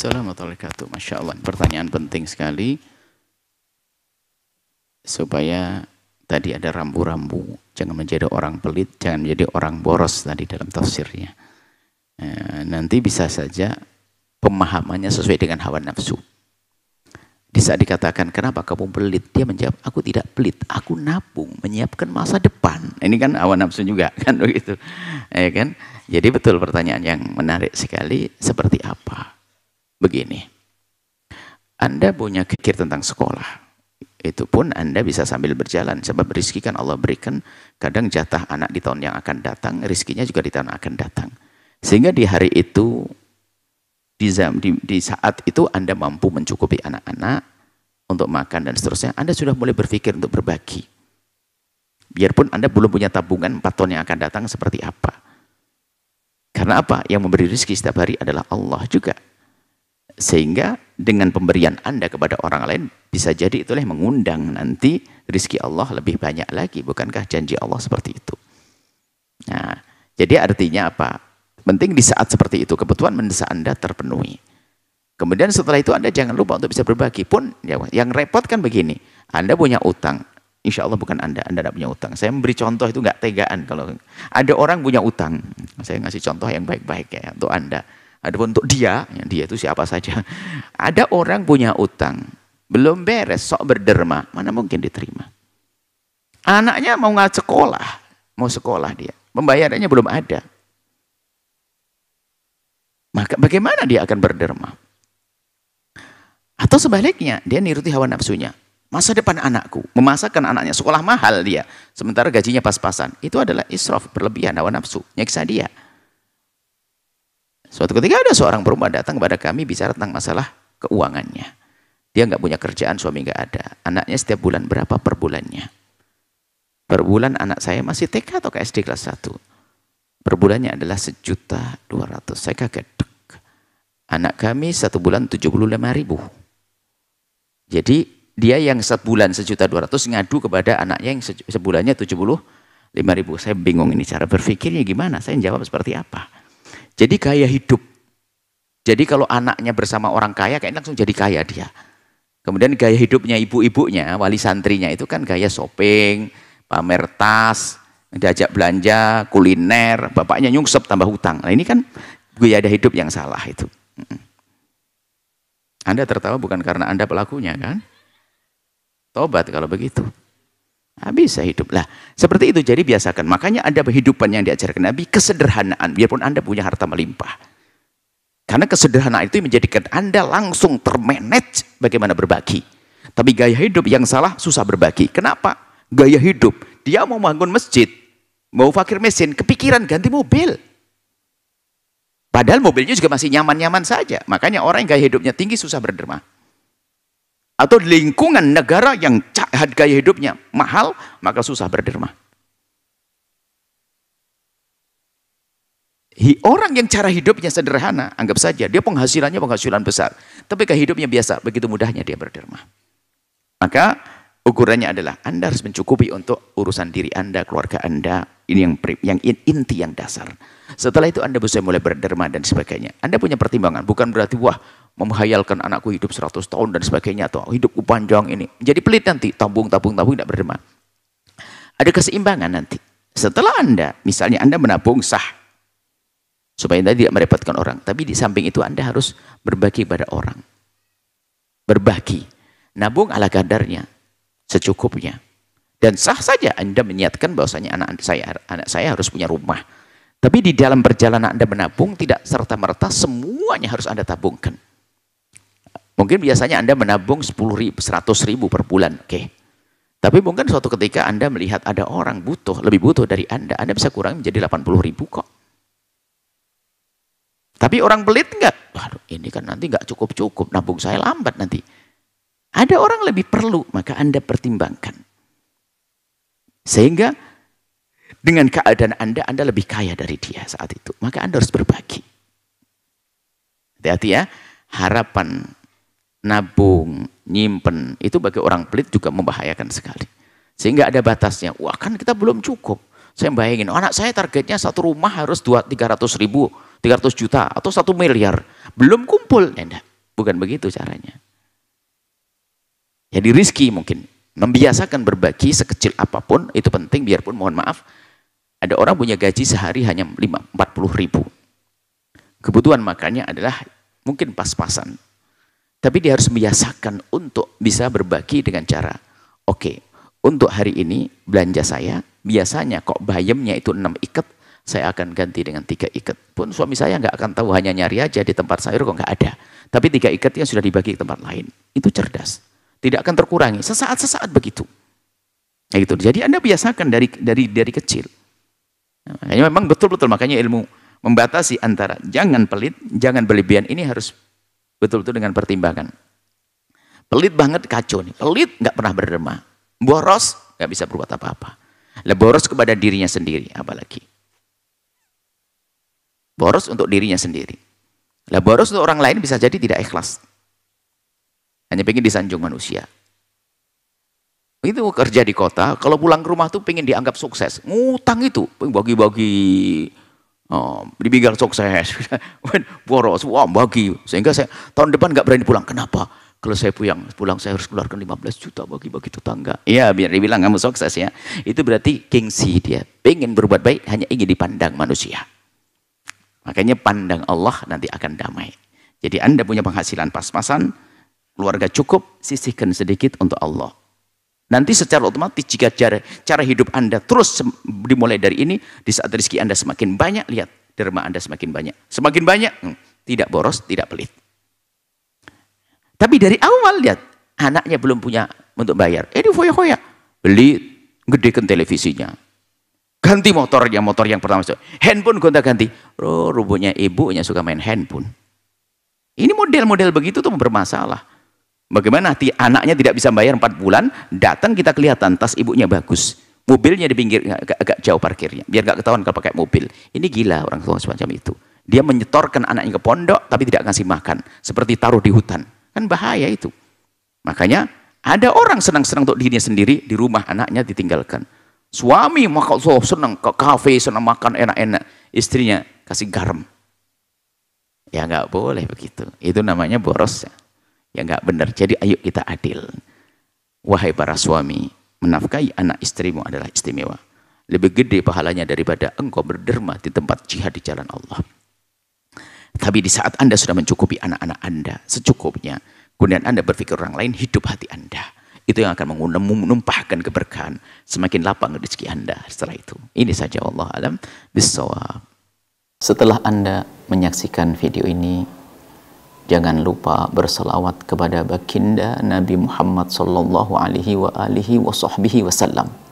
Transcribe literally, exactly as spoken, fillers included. Waalaikumsalam warahmatullahi wabarakatuh. Masya Allah, pertanyaan penting sekali. Supaya tadi ada rambu-rambu, jangan menjadi orang pelit, jangan menjadi orang boros tadi dalam tafsirnya. E, nanti bisa saja pemahamannya sesuai dengan hawa nafsu. Di saat dikatakan, kenapa kamu pelit? Dia menjawab, aku tidak pelit, aku nabung, menyiapkan masa depan. Ini kan hawa nafsu juga, kan begitu. Ya kan? Jadi betul pertanyaan yang menarik sekali, seperti apa? Begini, Anda punya pikir tentang sekolah. Itu pun Anda bisa sambil berjalan, sebab rizki kan Allah berikan. Kadang jatah anak di tahun yang akan datang, rizkinya juga di tahun akan datang. Sehingga di hari itu, Di, di saat itu Anda mampu mencukupi anak-anak untuk makan dan seterusnya, Anda sudah mulai berpikir untuk berbagi. Biarpun Anda belum punya tabungan empat tahun yang akan datang seperti apa. Karena apa? Yang memberi rezeki setiap hari adalah Allah juga. Sehingga dengan pemberian Anda kepada orang lain, bisa jadi itulah yang mengundang nanti rezeki Allah lebih banyak lagi. Bukankah janji Allah seperti itu? Nah, jadi artinya apa? Penting di saat seperti itu, kebutuhan mendesak Anda terpenuhi. Kemudian setelah itu Anda jangan lupa untuk bisa berbagi. Pun ya, yang repot kan begini, Anda punya utang. Insya Allah bukan Anda, Anda tidak punya utang. Saya memberi contoh itu nggak tegaan. Kalau ada orang punya utang, saya ngasih contoh yang baik-baik ya untuk Anda. Adapun untuk dia, ya dia itu siapa saja. Ada orang punya utang, belum beres, sok berderma, mana mungkin diterima. Anaknya mau nggak sekolah, mau sekolah dia, pembayarannya belum ada. Maka bagaimana dia akan berderma? Atau sebaliknya, dia niruti hawa nafsunya. Masa depan anakku, memasakkan anaknya, sekolah mahal dia, sementara gajinya pas-pasan. Itu adalah israf, berlebihan, hawa nafsu, nyiksa dia. Suatu ketika ada seorang perempuan datang kepada kami bicara tentang masalah keuangannya. Dia nggak punya kerjaan, suami nggak ada. Anaknya setiap bulan berapa per bulannya? Per bulan anak saya masih T K atau ke S D kelas satu. Perbulannya adalah sejuta dua ratus. Saya kaget. Anak kami satu bulan tujuh puluh lima ribu. Jadi dia yang sebulan sejuta dua ratus ngadu kepada anaknya yang sebulannya tujuh puluh lima ribu. Saya bingung ini cara berpikirnya gimana. Saya jawab seperti apa. Jadi kaya hidup. Jadi kalau anaknya bersama orang kaya, kayaknya langsung jadi kaya dia. Kemudian gaya hidupnya ibu-ibunya, wali santrinya itu kan gaya shopping, pamer tas, diajak belanja, kuliner, bapaknya nyungsep tambah hutang. Nah ini kan gue ada hidup yang salah itu. Anda tertawa bukan karena Anda pelakunya kan? Tobat kalau begitu. Habis saya hidup. Lah, seperti itu jadi biasakan. Makanya ada kehidupan yang diajarkan Nabi, kesederhanaan, biarpun Anda punya harta melimpah. Karena kesederhanaan itu menjadikan Anda langsung termanage bagaimana berbagi. Tapi gaya hidup yang salah susah berbagi. Kenapa? Gaya hidup. Dia mau bangun masjid, mau fakir mesin, kepikiran ganti mobil. Padahal mobilnya juga masih nyaman-nyaman saja. Makanya orang yang gaya hidupnya tinggi susah berderma. Atau lingkungan negara yang gaya hidupnya mahal, maka susah berderma. Orang yang cara hidupnya sederhana, anggap saja dia penghasilannya penghasilan besar. Tapi gaya hidupnya biasa, begitu mudahnya dia berderma. Maka ukurannya adalah Anda harus mencukupi untuk urusan diri Anda, keluarga Anda. Ini yang, yang inti, yang dasar. Setelah itu Anda bisa mulai berderma dan sebagainya. Anda punya pertimbangan, bukan berarti wah memkhayalkan anakku hidup seratus tahun dan sebagainya atau hidupku panjang ini. Jadi pelit nanti, tabung, tabung, tabung, tidak berderma. Ada keseimbangan nanti. Setelah Anda, misalnya Anda menabung sah, supaya Anda tidak merepotkan orang. Tapi di samping itu Anda harus berbagi pada orang. Berbagi. Nabung ala kadarnya. Secukupnya. Dan sah saja Anda menyiapkan bahwasanya anak saya anak saya harus punya rumah. Tapi di dalam perjalanan Anda menabung tidak serta-merta semuanya harus Anda tabungkan. Mungkin biasanya Anda menabung sepuluh ribu, seratus ribu per bulan. Oke. Okay. Tapi mungkin suatu ketika Anda melihat ada orang butuh, lebih butuh dari Anda, Anda bisa kurangi menjadi delapan puluh ribu kok. Tapi orang pelit enggak? Waduh, ini kan nanti enggak cukup-cukup, nabung saya lambat nanti. Ada orang lebih perlu, maka Anda pertimbangkan. Sehingga dengan keadaan Anda, Anda lebih kaya dari dia saat itu. Maka Anda harus berbagi. Hati-hati ya, harapan, nabung, nyimpen, itu bagi orang pelit juga membahayakan sekali. Sehingga ada batasnya, wah kan kita belum cukup. Saya bayangin, anak saya targetnya satu rumah harus tiga ratus ribu, tiga ratus juta, atau satu miliar. Belum kumpul, enggak. Bukan begitu caranya. Jadi rizki mungkin. Membiasakan berbagi sekecil apapun, itu penting biarpun mohon maaf. Ada orang punya gaji sehari hanya lima, empat puluh ribu. Kebutuhan makannya adalah mungkin pas-pasan. Tapi dia harus membiasakan untuk bisa berbagi dengan cara, oke, untuk hari ini belanja saya, biasanya kok bayamnya itu enam ikat, saya akan ganti dengan tiga ikat. Pun suami saya nggak akan tahu, hanya nyari aja di tempat sayur kok nggak ada. Tapi tiga ikatnya sudah dibagi ke tempat lain. Itu cerdas. Tidak akan terkurangi, sesaat-sesaat begitu. Ya gitu. Jadi Anda biasakan dari dari dari kecil. Hanya memang betul-betul, makanya ilmu membatasi antara jangan pelit, jangan berlebihan, ini harus betul-betul dengan pertimbangan. Pelit banget kacau nih, pelit nggak pernah berderma, boros nggak bisa berbuat apa-apa. Lah boros kepada dirinya sendiri, apalagi boros untuk dirinya sendiri. Lah boros untuk orang lain bisa jadi tidak ikhlas, hanya pengen disanjung manusia. Itu kerja di kota, kalau pulang ke rumah tuh pengen dianggap sukses, ngutang itu, bagi-bagi, oh, dibilang sukses, boros, wah bagi, sehingga saya tahun depan nggak berani pulang. Kenapa? Kalau saya pulang, pulang saya harus keluarkan lima belas juta bagi-bagi tetangga. Iya, biar dibilang kamu sukses ya. Itu berarti gengsi dia, pengen berbuat baik hanya ingin dipandang manusia. Makanya pandang Allah nanti akan damai. Jadi Anda punya penghasilan pas-pasan, keluarga cukup, sisihkan sedikit untuk Allah. Nanti secara otomatis jika cara, cara hidup Anda terus dimulai dari ini, di saat rezeki Anda semakin banyak, lihat derma Anda semakin banyak. Semakin banyak, hmm, tidak boros, tidak pelit. Tapi dari awal lihat, anaknya belum punya untuk bayar. Eh, ini foya-foya. Beli, gedekan televisinya. Ganti motornya, motor yang pertama. Handphone gonta-ganti. Oh, rupanya ibunya suka main handphone. Ini model-model begitu tuh bermasalah. Bagaimana hati anaknya tidak bisa bayar empat bulan, datang kita kelihatan tas ibunya bagus. Mobilnya di pinggir, agak, agak jauh parkirnya. Biar gak ketahuan kalau pakai mobil. Ini gila orang tua semacam itu. Dia menyetorkan anaknya ke pondok, tapi tidak kasih makan. Seperti taruh di hutan. Kan bahaya itu. Makanya ada orang senang-senang untuk dirinya sendiri, di rumah anaknya ditinggalkan. Suami maka oh, senang ke kafe, senang makan enak-enak. Istrinya kasih garam. Ya gak boleh begitu. Itu namanya boros ya. Ya nggak benar. Jadi ayo kita adil. Wahai para suami, menafkahi anak istrimu adalah istimewa. Lebih gede pahalanya daripada engkau berderma di tempat jihad di jalan Allah. Tapi di saat Anda sudah mencukupi anak-anak Anda secukupnya, kemudian Anda berpikir orang lain, hidup hati Anda. Itu yang akan menumpahkan keberkahan, semakin lapang rezeki Anda setelah itu. Ini saja, wallahu a'lam bishshawab. Setelah Anda menyaksikan video ini, jangan lupa berselawat kepada baginda Nabi Muhammad sallallahu alaihi wa alihi wa sahbihi wasallam.